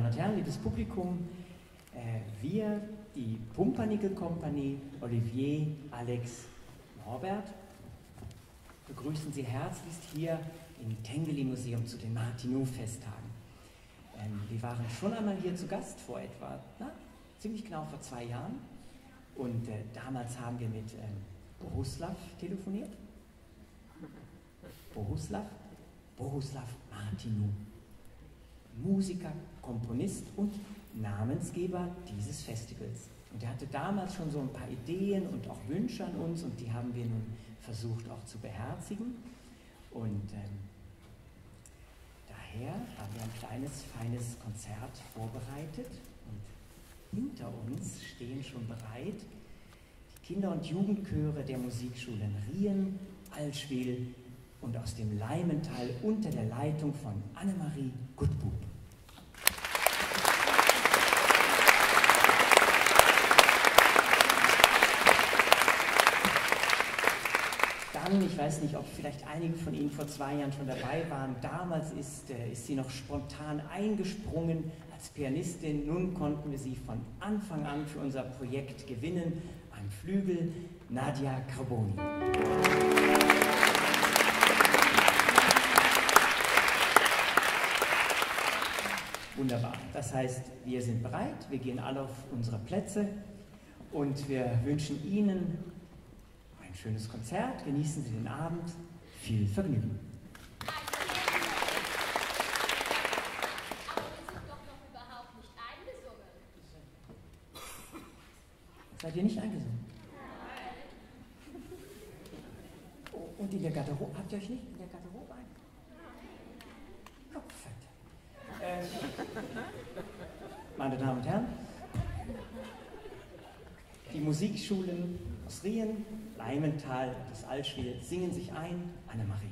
Damen und Herren, liebes Publikum, wir, die Pumpernickel Company, Olivier, Alex, Norbert, begrüßen Sie herzlichst hier im Tinguely-Museum zu den Martinů-Festtagen. Wir waren schon einmal hier zu Gast vor etwa, ziemlich genau vor 2 Jahren. Und damals haben wir mit Bohuslav telefoniert. Bohuslav Martinů, Musiker, Komponist und Namensgeber dieses Festivals. Und er hatte damals schon so ein paar Ideen und auch Wünsche an uns, und die haben wir nun versucht auch zu beherzigen. Und daher haben wir ein kleines, feines Konzert vorbereitet, und hinter uns stehen schon bereit die Kinder- und Jugendchöre der Musikschulen Rien, Allschwil und aus dem Leimental unter der Leitung von Annemarie Gutbub. Dann, ich weiß nicht, ob vielleicht einige von Ihnen vor 2 Jahren schon dabei waren, damals ist sie noch spontan eingesprungen als Pianistin. Nun konnten wir sie von Anfang an für unser Projekt gewinnen. Am Flügel Nadia Carboni. Wunderbar. Das heißt, wir sind bereit, wir gehen alle auf unsere Plätze und wir wünschen Ihnen ein schönes Konzert. Genießen Sie den Abend. Viel Vergnügen. Seid ihr nicht eingesungen? Oh, und in der Garderobe, habt ihr euch nicht in der Garderobe ein? Meine Damen und Herren, die Musikschulen aus Rien, Leimental und das Allschwil singen sich ein, Annemarie.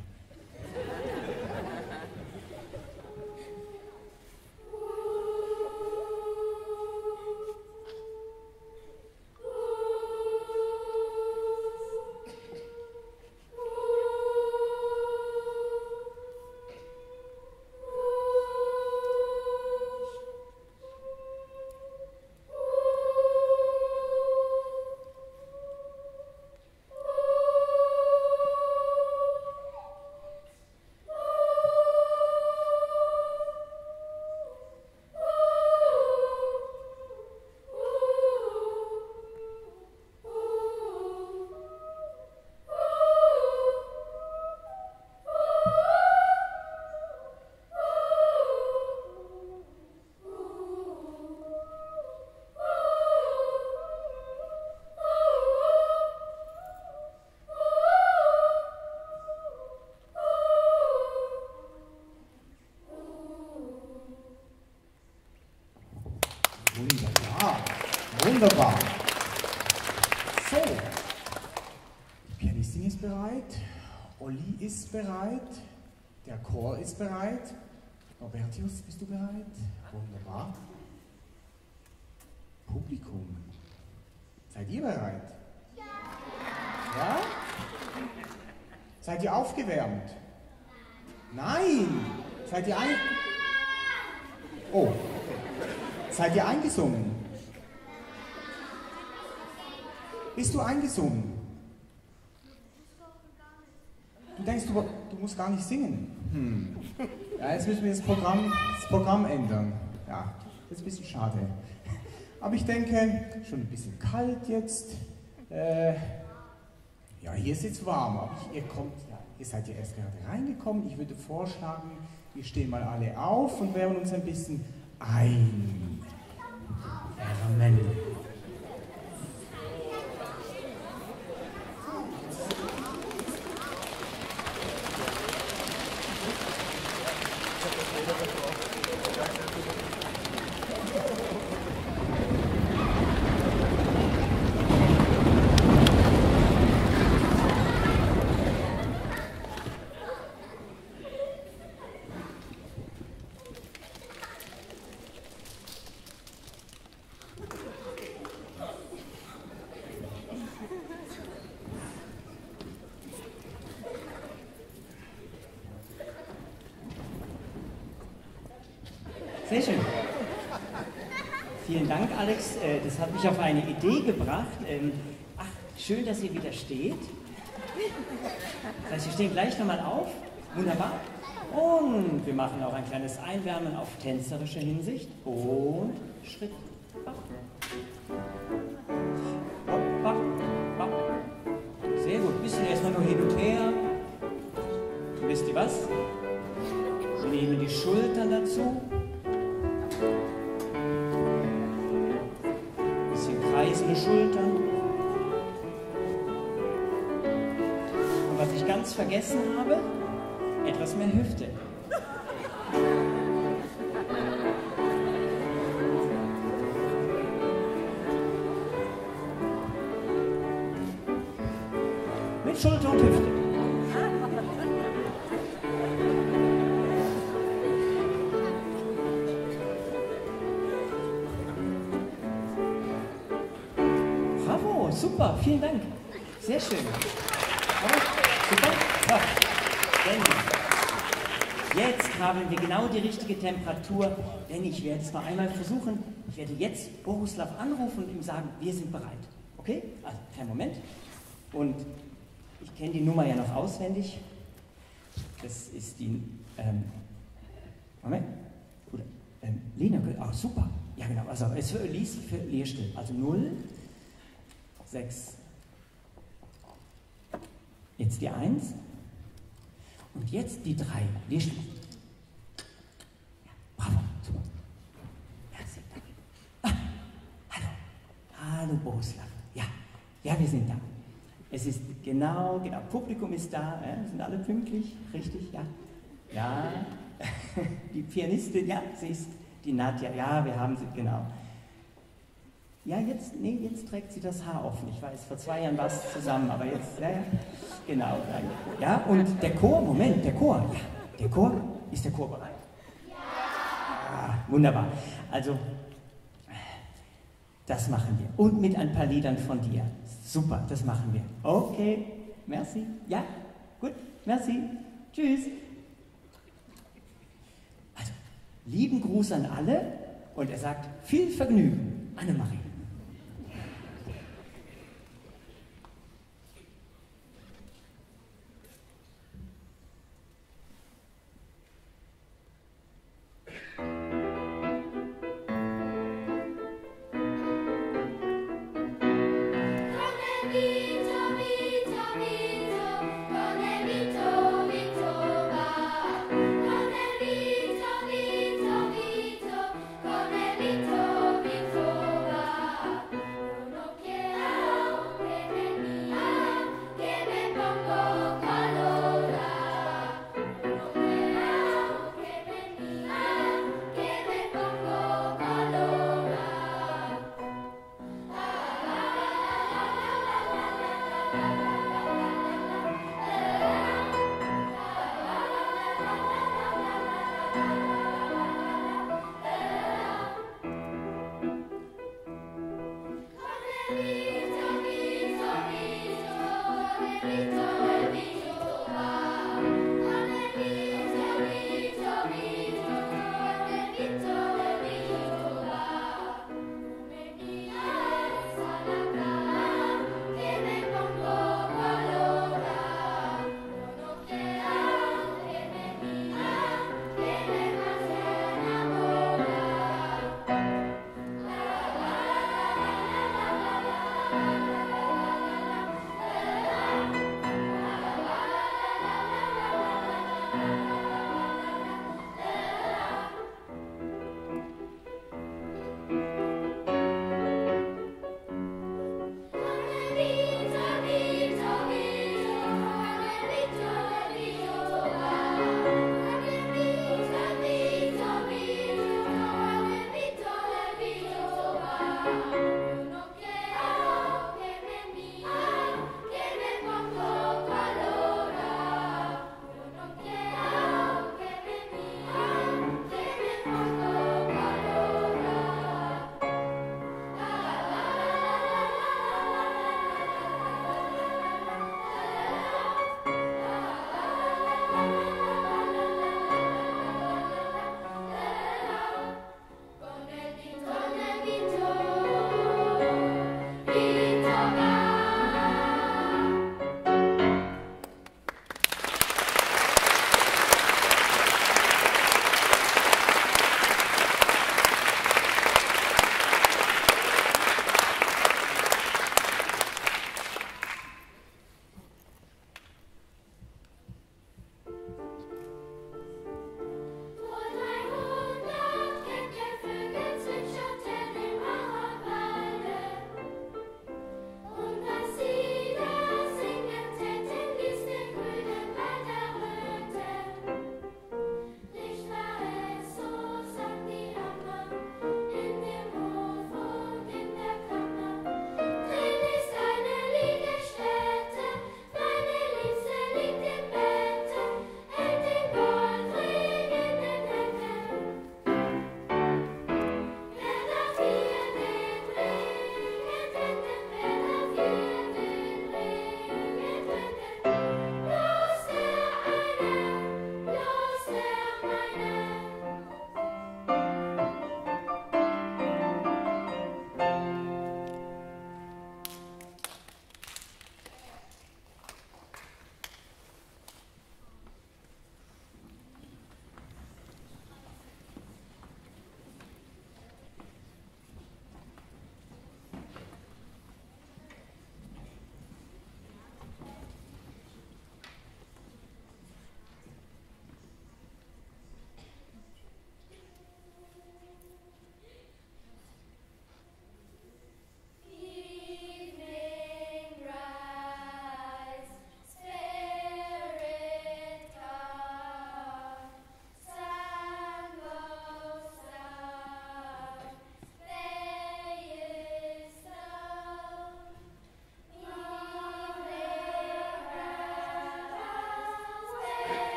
Wunderbar. So, die Pianistin ist bereit, Olli ist bereit, der Chor ist bereit. Robertius, bist du bereit? Wunderbar. Publikum, seid ihr bereit? Ja. Ja? Seid ihr aufgewärmt? Nein. Seid ihr Seid ihr eingesungen? Bist du eingesungen? Du denkst, du musst gar nicht singen. Ja, jetzt müssen wir das Programm ändern. Ja, das ist ein bisschen schade. Aber ich denke, schon ein bisschen kalt jetzt. Ja, hier ist jetzt warm, aber ihr seid ja erst gerade reingekommen. Ich würde vorschlagen, wir stehen mal alle auf und wärmen uns ein bisschen ein. Wärmen. Sehr schön. Vielen Dank, Alex. Das hat mich auf eine Idee gebracht. Ach, schön, dass ihr wieder steht. Das heißt, wir stehen gleich nochmal auf. Wunderbar. Und wir machen auch ein kleines Einwärmen auf tänzerische Hinsicht. Und Schritt. Sehr gut. Ein bisschen erstmal nur hin und her. Und wisst ihr was? Wir nehmen die Schultern dazu. Ein bisschen kreisende Schultern. Und was ich ganz vergessen habe, etwas mehr Hüfte. Mit Schulter und Hüfte. Bravo, super, vielen Dank. Sehr schön. Super. Ja. Jetzt haben wir genau die richtige Temperatur, denn ich werde es noch einmal versuchen. Ich werde jetzt Bohuslav anrufen und ihm sagen, wir sind bereit. Okay? Also, kleinen Moment. Und ich kenne die Nummer ja noch auswendig. Das ist die... Moment. Oder, Lena, ah, super. Ja, genau. Also, es liest für Leerstill. Also 0, 6. Jetzt die 1. Und jetzt die 3. Leerstill. Ja, bravo. Super. Ja, sehr danke. Ah, hallo. Hallo, Bohuslav. Ja. Ja, wir sind da. Es ist genau, Publikum ist da, sind alle pünktlich, richtig, ja. Ja, die Pianistin, ja, sie ist die Nadja, ja, wir haben sie, genau. Ja, jetzt, nee, jetzt trägt sie das Haar offen, ich weiß, vor 2 Jahren war es zusammen, aber jetzt, ja, genau, danke. Ja, und der Chor, Moment, der Chor, ja, der Chor, ist der Chor bereit? Ja! Wunderbar, also, das machen wir. Und mit ein paar Liedern von dir. Super, das machen wir. Okay, merci. Ja, gut, merci. Tschüss. Also, lieben Gruß an alle. Und er sagt, viel Vergnügen, Annemarie.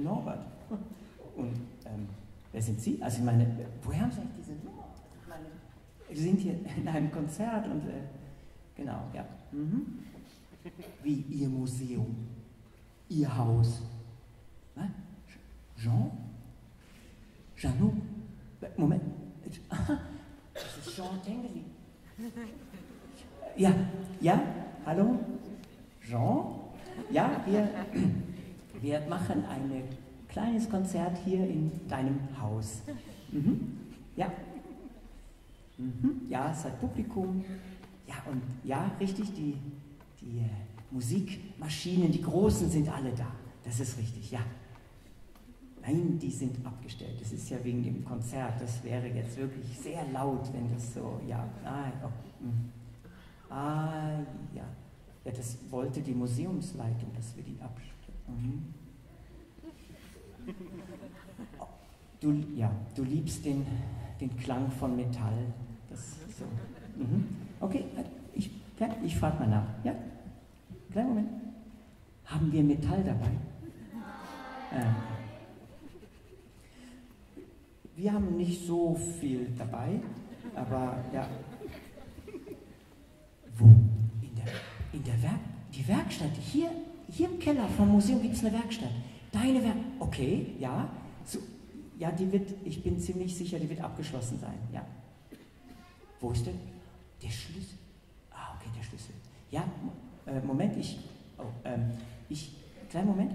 bin Norbert. Und wer sind Sie? Also ich meine, woher haben Sie eigentlich diese Nummer? Ich meine, wir sind hier in einem Konzert und genau, ja. Mhm. Wie Ihr Museum, Ihr Haus. Was? Jean? Jeannot? Moment. Das ist Jean Tinguely. Ja, ja, hallo? Jean? Ja, wir machen ein kleines Konzert hier in deinem Haus. Mhm. Ja. Mhm. Ja, es hat Publikum. Ja, und ja, richtig, die Musikmaschinen, die großen sind alle da. Das ist richtig, ja. Nein, die sind abgestellt. Das ist ja wegen dem Konzert. Das wäre jetzt wirklich sehr laut, wenn das so, ja. Ah, oh. Ah ja. Ja, das wollte die Museumsleitung, dass wir die abstellen. Mhm. Oh, du liebst den Klang von Metall. Das so. Mhm. Okay, ich frage mal nach. Ja? Kleinen Moment. Haben wir Metall dabei? Wir haben nicht so viel dabei, aber ja. Wo? Die Werkstatt, hier im Keller vom Museum gibt es eine Werkstatt. Deine Werkstatt, okay, ja. So, ja, die wird, ich bin ziemlich sicher, die wird abgeschlossen sein, ja. Wo ist denn? Der Schlüssel. Ah, okay, der Schlüssel. Ja, Moment, kleinen Moment.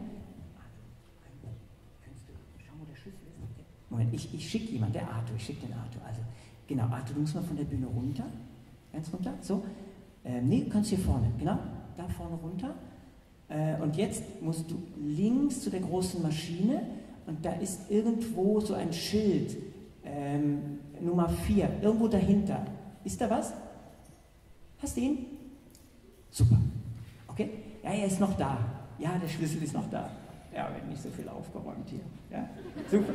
Moment, ich schicke jemanden, der Arthur, ich schicke den Arthur. Also, genau, Arthur, du musst mal von der Bühne runter. Ganz runter, so. Nee, kannst hier vorne, genau, da vorne runter. Und jetzt musst du links zu der großen Maschine und da ist irgendwo so ein Schild, Nummer 4, irgendwo dahinter. Ist da was? Hast du ihn? Super. Okay, ja, er ist noch da. Ja, der Schlüssel ist noch da. Ja, wir haben nicht so viel aufgeräumt hier. Ja? Super.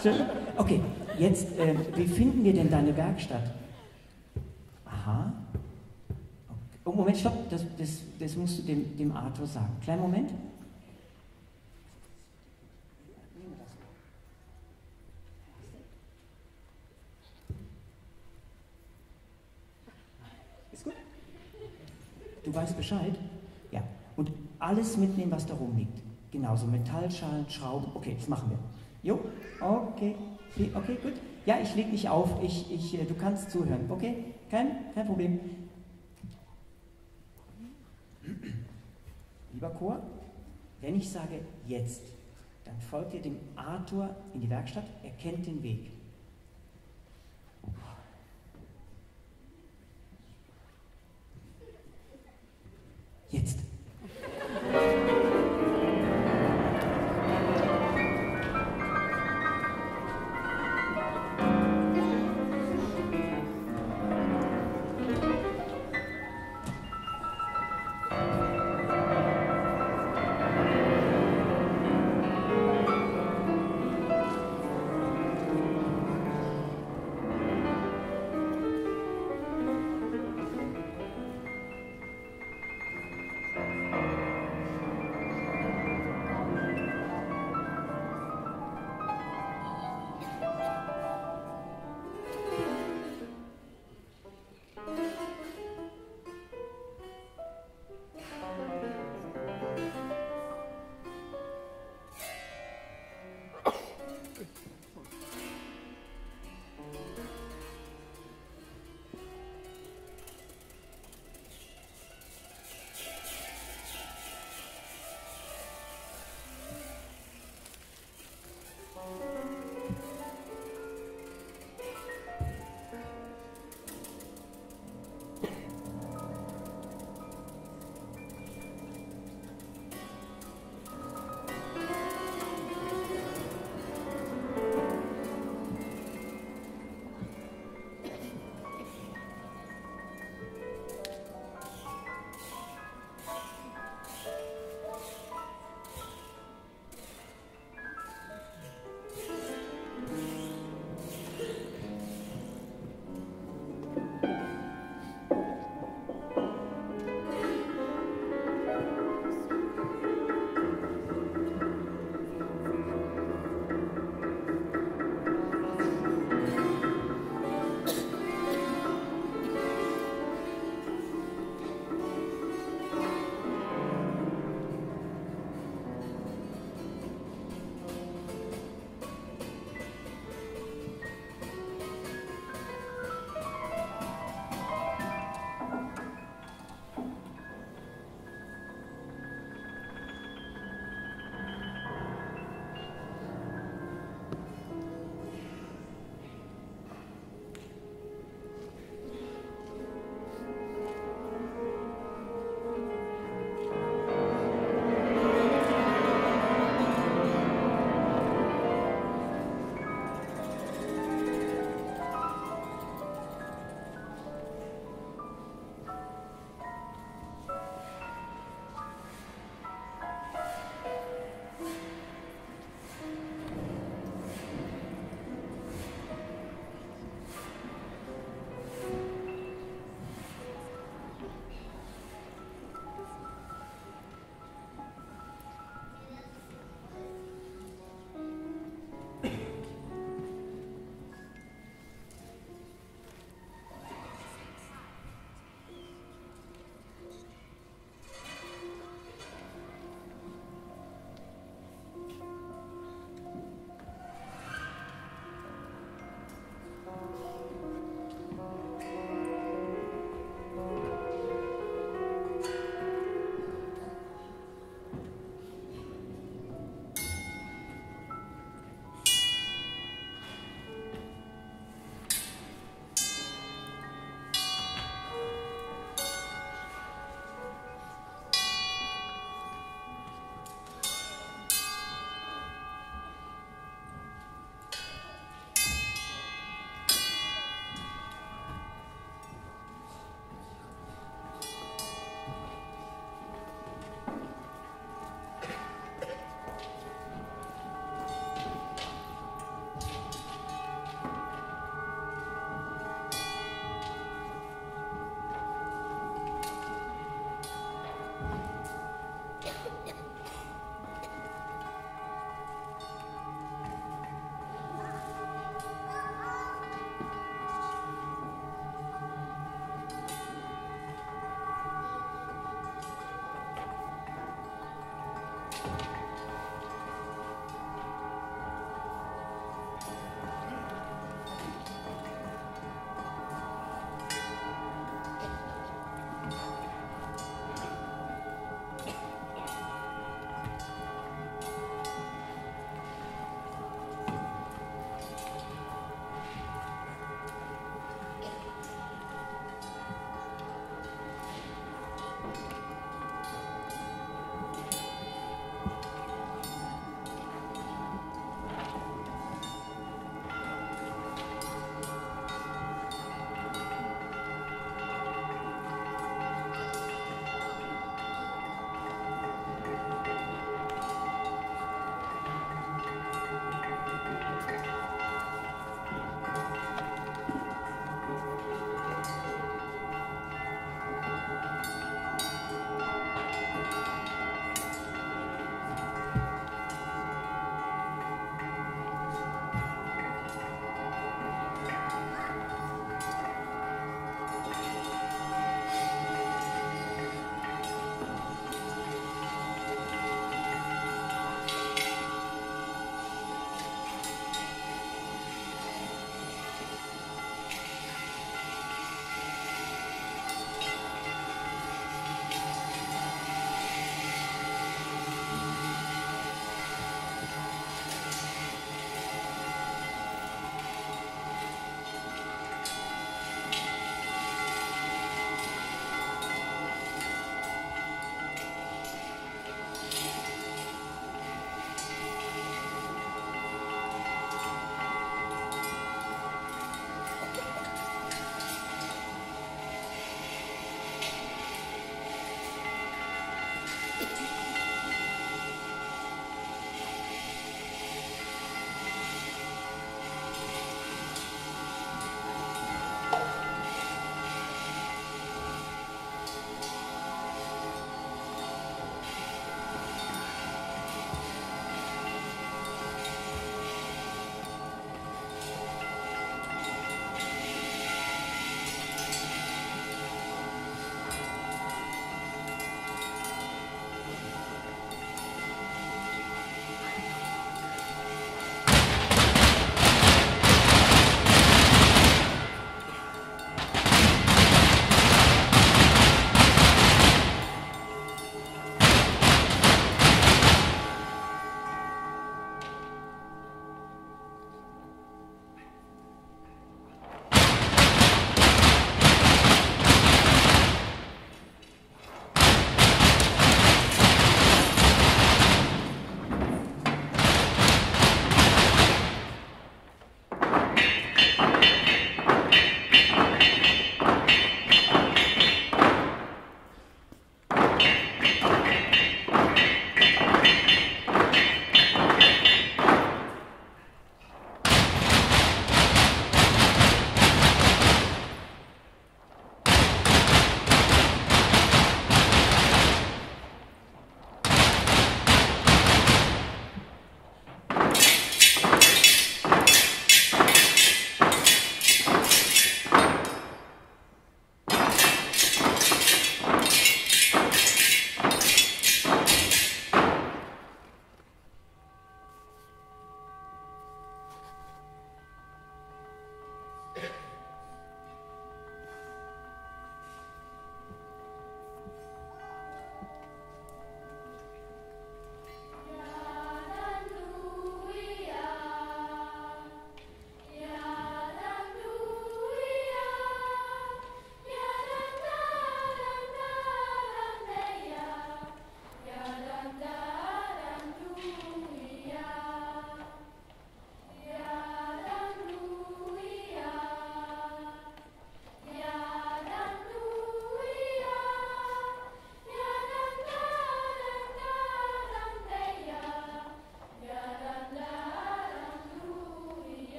Schön. Okay, jetzt, wie finden wir denn deine Werkstatt? Aha. Okay. Oh, Moment, stopp, das musst du dem Arthur sagen. Kleinen Moment. Ist gut? Du weißt Bescheid? Ja. Und alles mitnehmen, was da rumliegt. Genauso Metallschalen, Schrauben. Okay, das machen wir. Jo, okay, gut. Ja, ich leg mich auf. Du kannst zuhören. Okay, kein Problem. Lieber Chor, wenn ich sage jetzt, dann folgt ihr dem Arthur in die Werkstatt. Er kennt den Weg. Jetzt.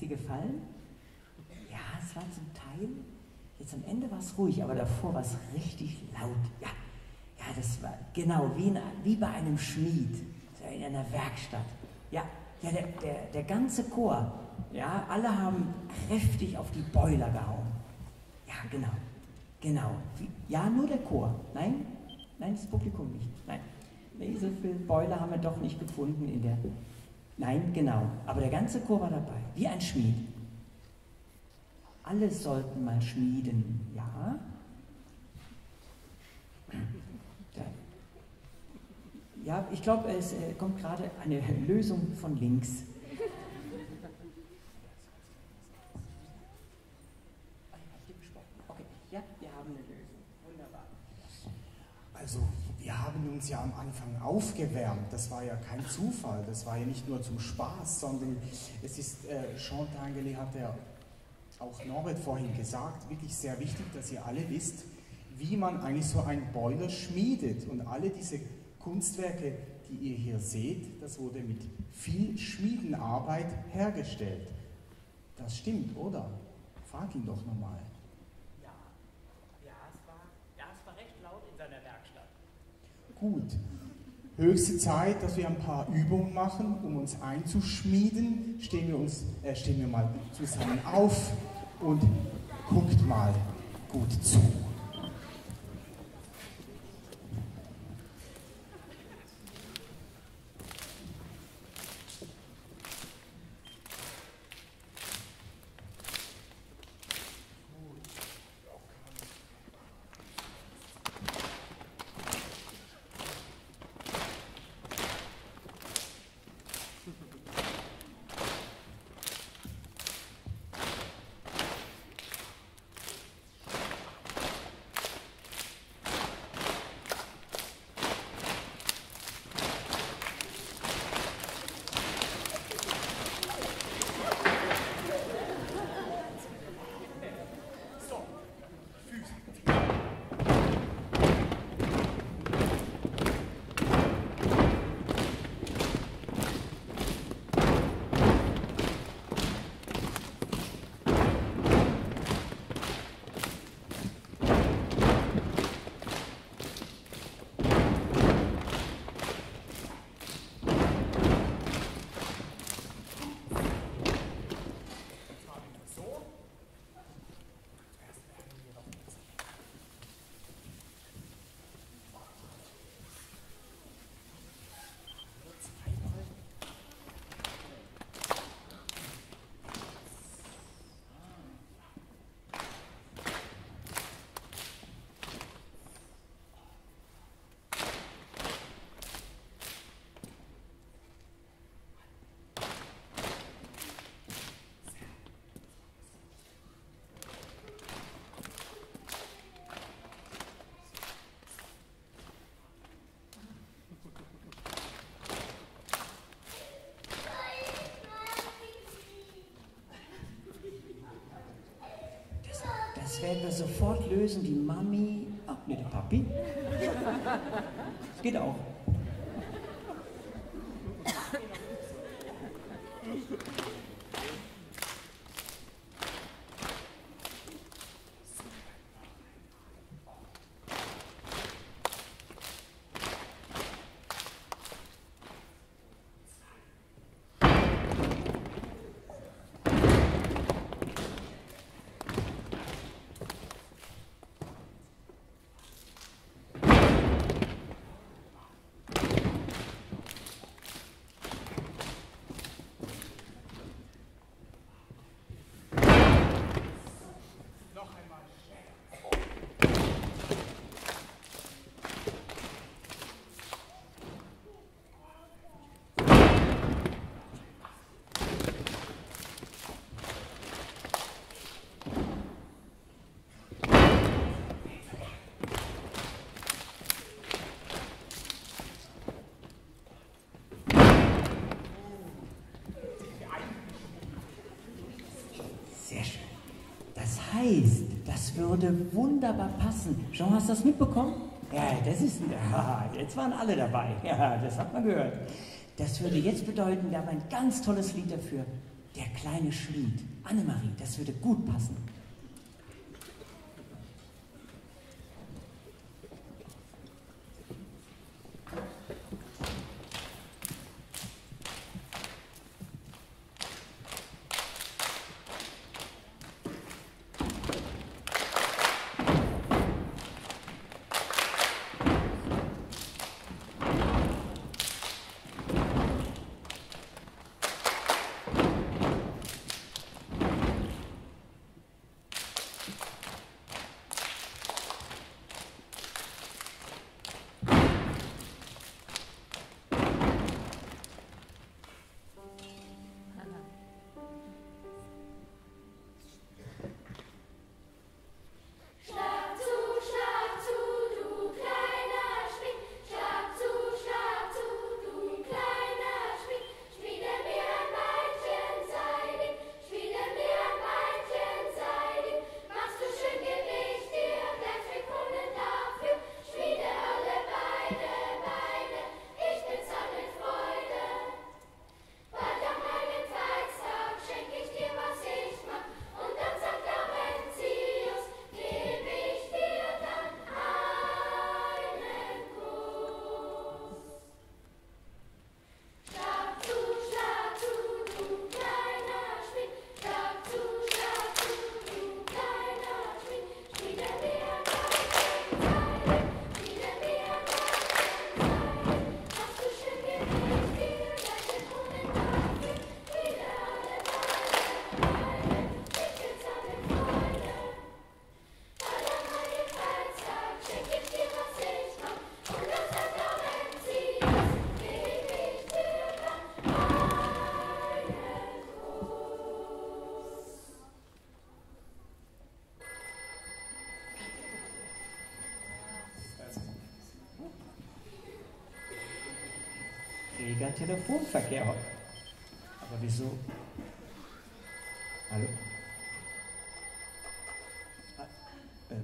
Dir gefallen? Ja, es war zum Teil, jetzt am Ende war es ruhig, aber davor war es richtig laut. Ja, das war genau wie bei einem Schmied, in einer Werkstatt. Ja, der ganze Chor, ja, alle haben kräftig auf die Boiler gehauen. Ja, genau. Ja, nur der Chor. Nein, das Publikum nicht. Nein, so viele Boiler haben wir doch nicht gefunden in der... Nein, genau, aber der ganze Chor war dabei, wie ein Schmied. Alle sollten mal schmieden, ja. Ja, ich glaube, es kommt gerade eine Lösung von links. Okay, ja, wir haben eine Lösung, wunderbar. Also... Wir haben uns ja am Anfang aufgewärmt, das war ja kein Zufall, das war ja nicht nur zum Spaß, sondern es ist, Jean Tinguely hat ja auch Norbert vorhin gesagt, wirklich sehr wichtig, dass ihr alle wisst, wie man eigentlich so einen Boiler schmiedet. Und alle diese Kunstwerke, die ihr hier seht, das wurde mit viel Schmiedenarbeit hergestellt. Das stimmt, oder? Frag ihn doch nochmal. Gut, höchste Zeit, dass wir ein paar Übungen machen, um uns einzuschmieden. Stehen wir mal zusammen auf und guckt mal gut zu. Das werden wir sofort lösen, die Mami, ach nee, der Papi. Das geht auch. Das würde wunderbar passen. Jean, hast du das mitbekommen? Ja, das ist... Ja, jetzt waren alle dabei. Ja, das hat man gehört. Das würde jetzt bedeuten, wir haben ein ganz tolles Lied dafür. Der kleine Schmied. Annemarie, das würde gut passen. Telefonverkehr. Aber wieso? Hallo? Ich weiß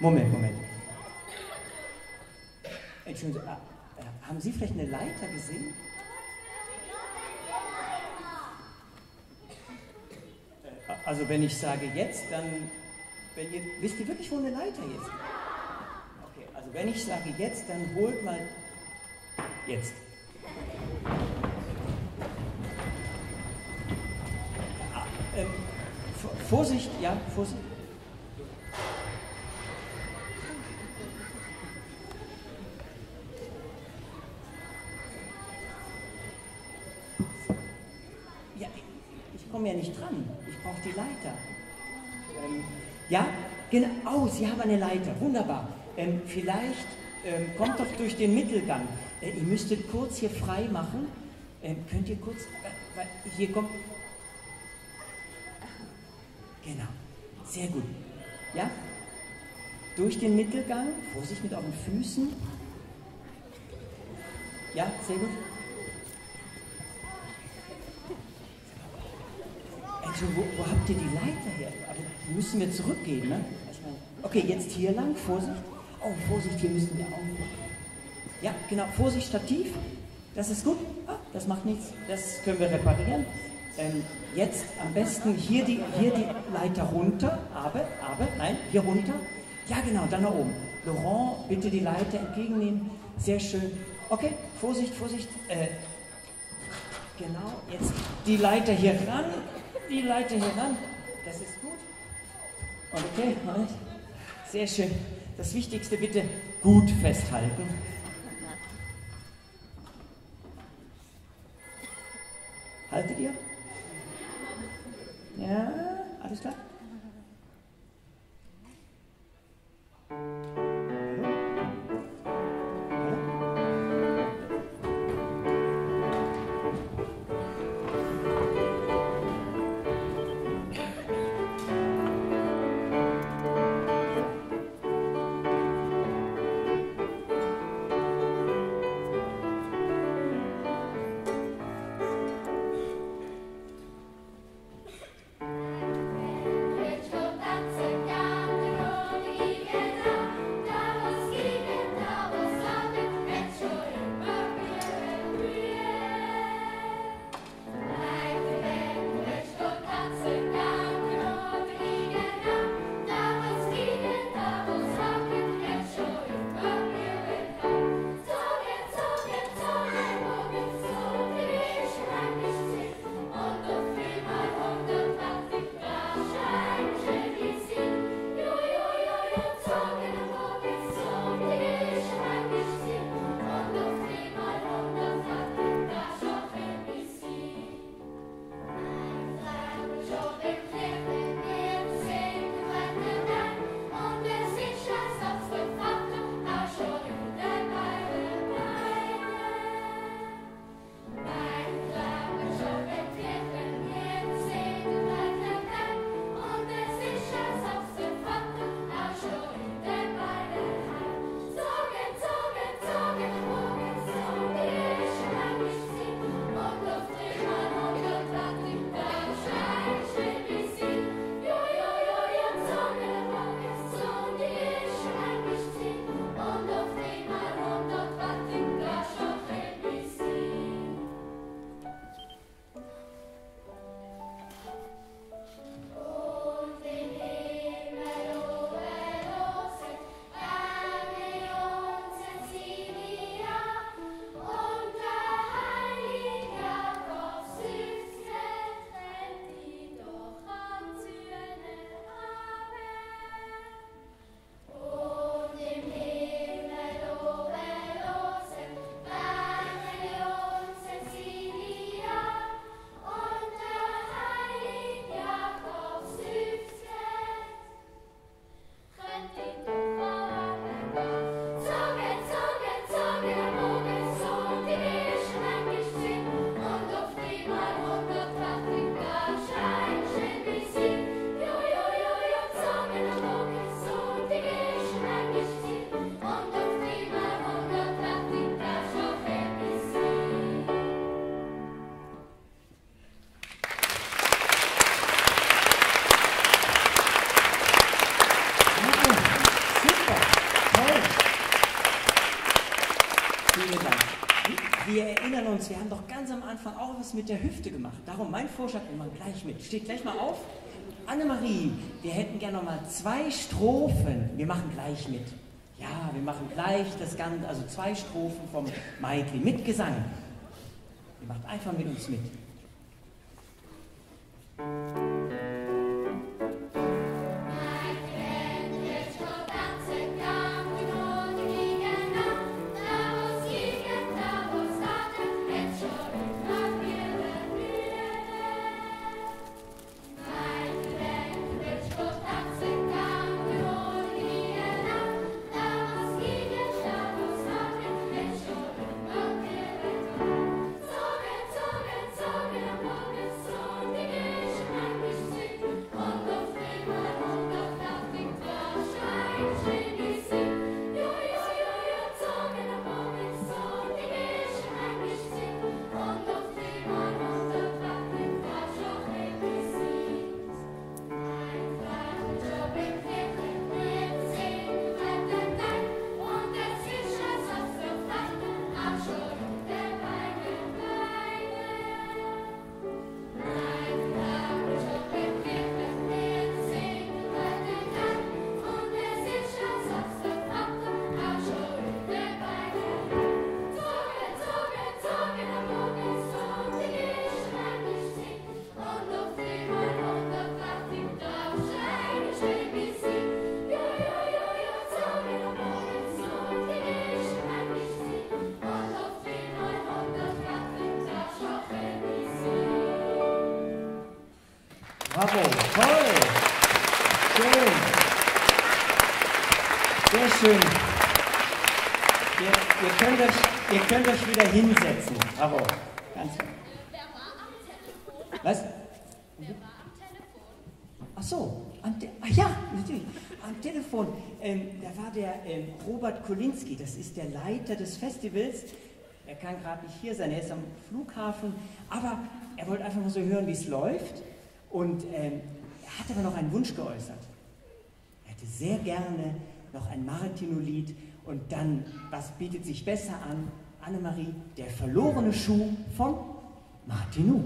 nicht. Moment. Entschuldigung, haben Sie vielleicht eine Leiter gesehen? Also wenn ich sage jetzt, dann... wisst ihr wirklich, wo eine Leiter jetzt? Okay, also wenn ich sage jetzt, dann holt mal jetzt. Vorsicht, ja, Vorsicht. Ja, ich komme ja nicht dran. Ich brauche die Leiter. Ja, genau, Sie haben eine Leiter, wunderbar. Vielleicht kommt doch durch den Mittelgang. Ihr müsstet kurz hier frei machen. Könnt ihr kurz, hier kommt... Genau, sehr gut. Ja, durch den Mittelgang, Vorsicht mit euren Füßen. Ja, sehr gut. Also wo habt ihr die Leiter her? Also, müssen wir zurückgehen, ne? Okay, jetzt hier lang, Vorsicht. Oh, Vorsicht, hier müssen wir aufmachen. Ja, genau, Vorsicht, Stativ. Das ist gut. Ah, das macht nichts. Das können wir reparieren. Jetzt am besten hier die Leiter runter. Aber, nein, hier runter. Ja, genau, dann nach oben. Laurent, bitte die Leiter entgegennehmen. Sehr schön. Okay, Vorsicht, Vorsicht. Genau, jetzt die Leiter hier ran. Die Leiter hier ran. Das ist gut. Okay, halt. Sehr schön. Das Wichtigste bitte gut festhalten. Haltet ihr? Ja, alles klar? Wir haben doch ganz am Anfang auch was mit der Hüfte gemacht. Darum mein Vorschlag, wir machen gleich mit. Steht gleich mal auf. Annemarie, wir hätten gerne noch mal 2 Strophen. Wir machen gleich mit. Ja, wir machen gleich das Ganze, also 2 Strophen vom Maikli mit Gesang. Ihr macht einfach mit uns mit. Bravo, toll! Schön! Sehr schön! Ihr könnt euch wieder hinsetzen. Bravo! Ganz schön. Was? Wer war am Telefon? Ach so, ja, natürlich. Am Telefon, da war der Robert Kolinski, das ist der Leiter des Festivals. Er kann gerade nicht hier sein, er ist am Flughafen, aber er wollte einfach mal so hören, wie es läuft. Und er hat aber noch einen Wunsch geäußert. Er hätte sehr gerne noch ein Martinů-Lied und dann, was bietet sich besser an? Annemarie, der verlorene Schuh von Martinů.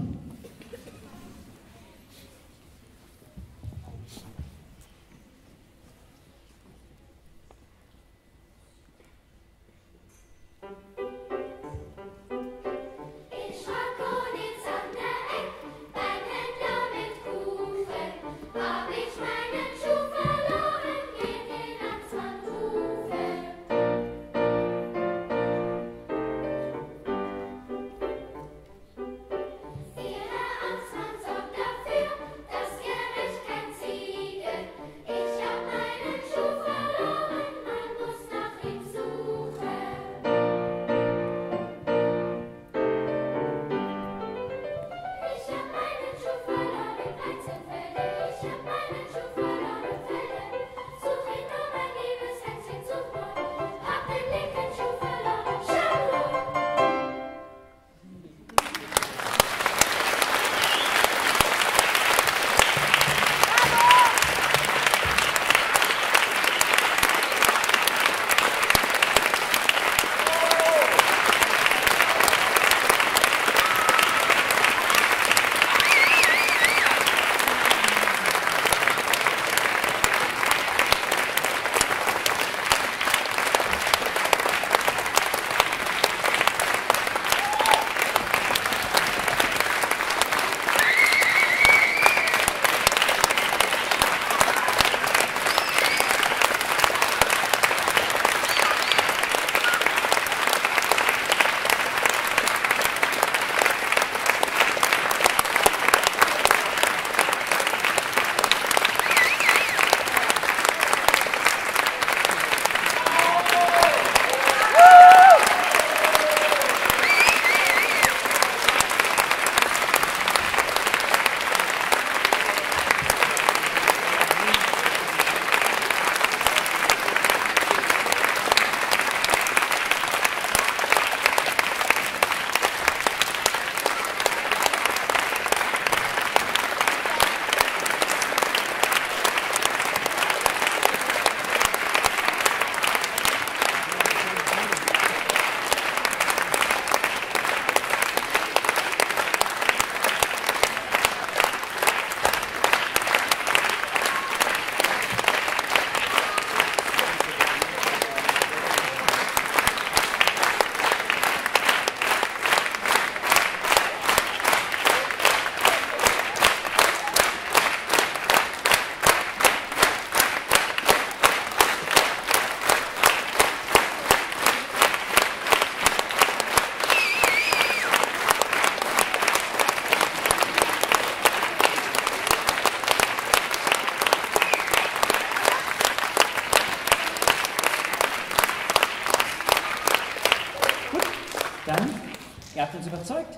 Überzeugt?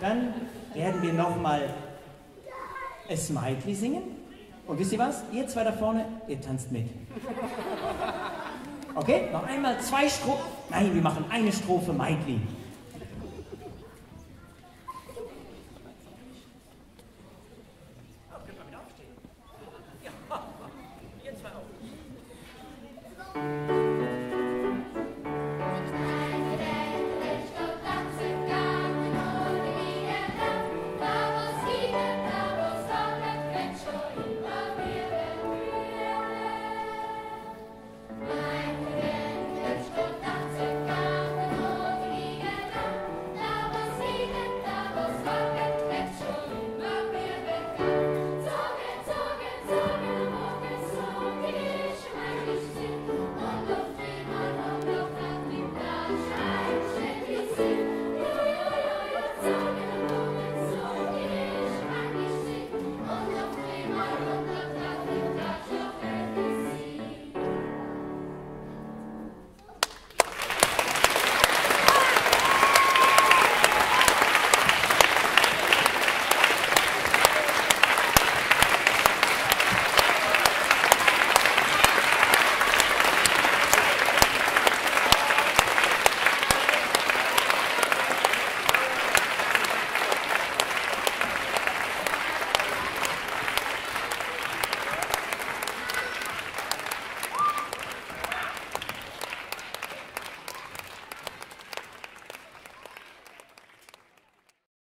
Dann werden wir nochmal A Smiley singen. Und wisst ihr was? Ihr zwei da vorne, ihr tanzt mit. Okay? Noch einmal zwei Strophen. Nein, wir machen eine Strophe Smiley.